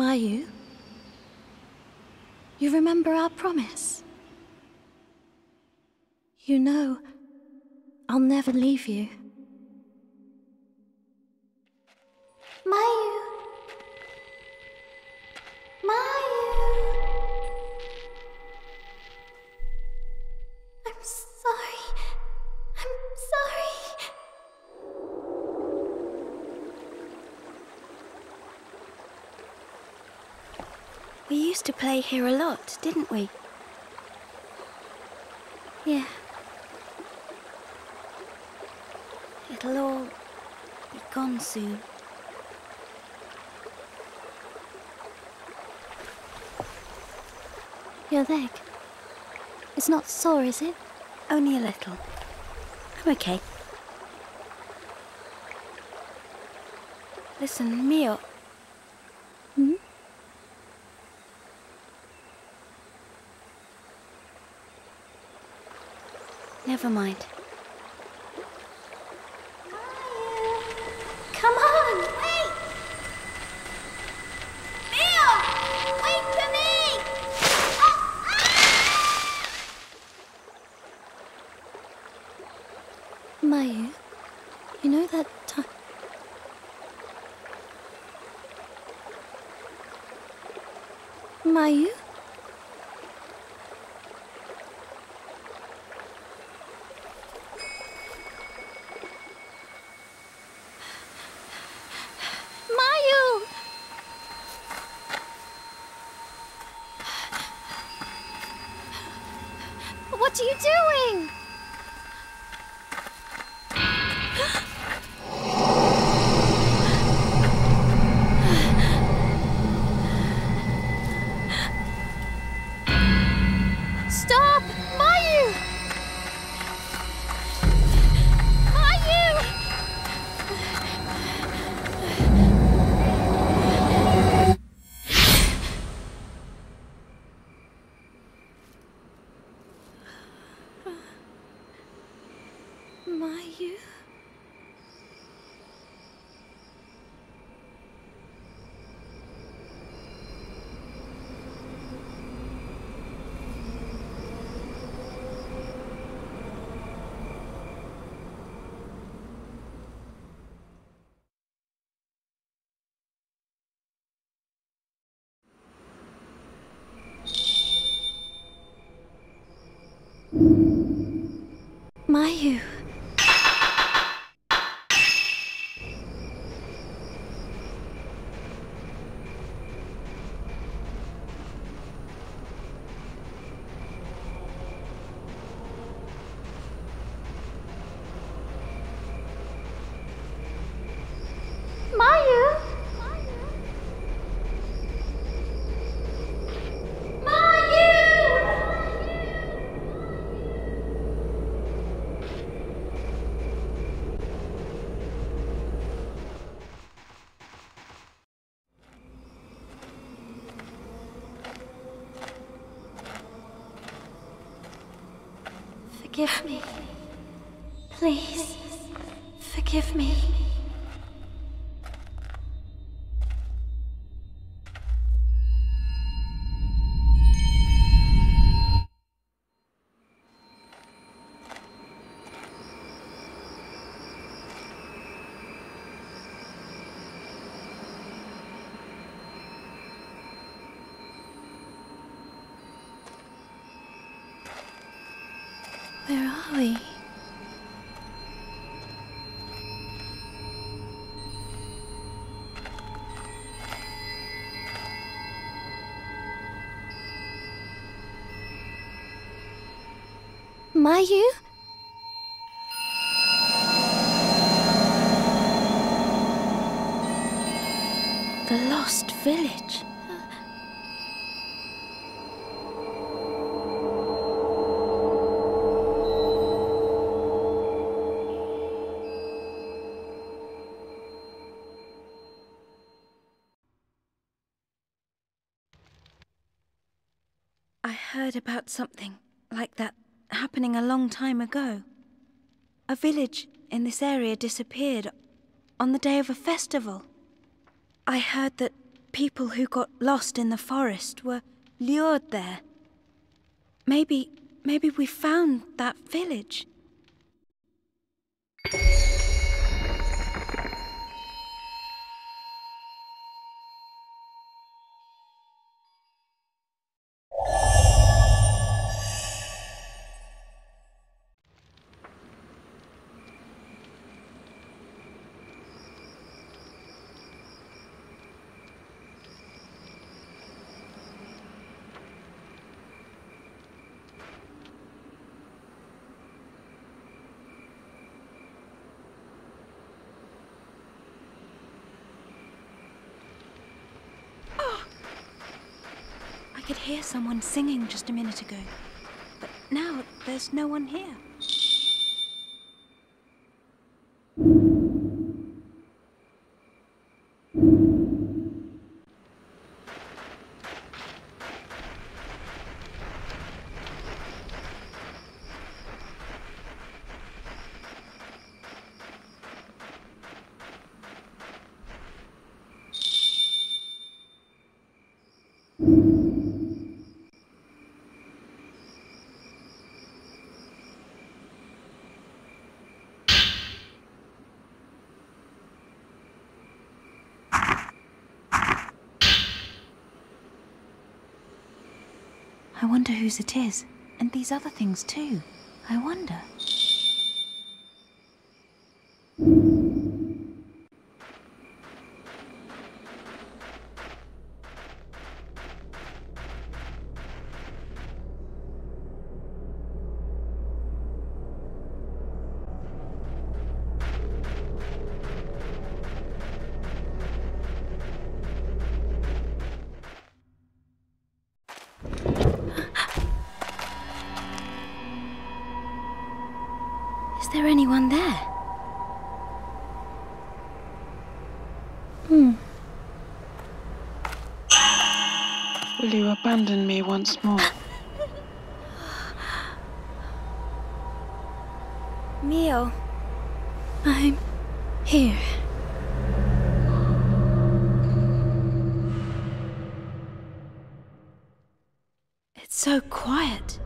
Mayu, you remember our promise? You know, I'll never leave you. Mayu! Mayu! I'm sorry. I'm sorry. We used to play here a lot, didn't we? Yeah. It'll all be gone soon. Your leg. It's not sore, is it? Only a little. I'm okay. Listen, Mio. Hmm? Never mind. Come on! Wait! Mio! Wait for me! Ah! Ah! Mayu, you know that time... Mayu? What are you doing? Stop! Mayu! Mayu! Mayu? Mayu. Forgive me. Please, forgive me. Where are we? Mayu? The lost village. I heard about something like that happening a long time ago. A village in this area disappeared on the day of a festival. I heard that people who got lost in the forest were lured there. Maybe we found that village. I could hear someone singing just a minute ago, but now there's no one here. I wonder whose it is, and these other things too. I wonder. Is there anyone there? Will you abandon me once more? Mio, I'm here. It's so quiet.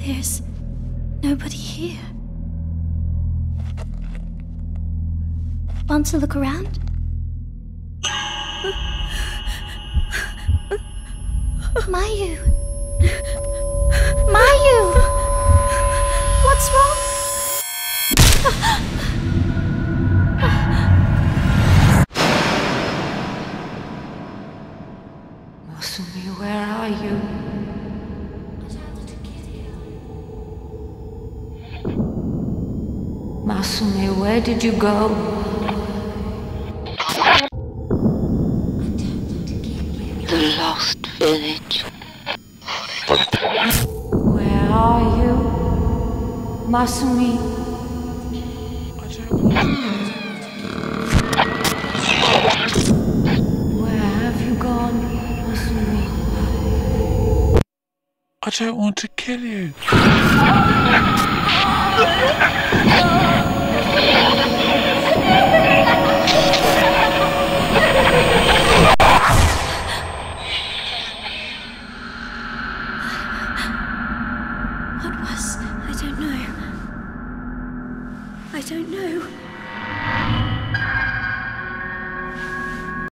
There's nobody here. Want to look around? Mayu! Mayu! What's wrong? Masumi, where are you? Masumi, where did you go? The lost village. Where are you? Masumi. Where have you gone, Masumi? I don't want to kill you. I don't know.